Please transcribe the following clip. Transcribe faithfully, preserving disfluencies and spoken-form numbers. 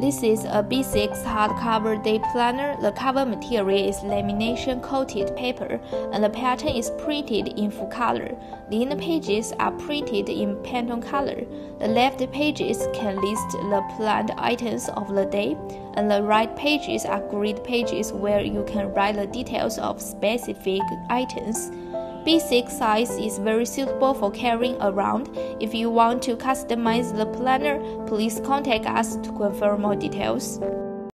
This is a B six hardcover day planner. The cover material is lamination-coated paper, and the pattern is printed in full color. The inner pages are printed in Pantone color. The left pages can list the planned items of the day, and the right pages are grid pages where you can write the details of specific items. B six size is very suitable for carrying around. If you want to customize the planner, please contact us to confirm more details.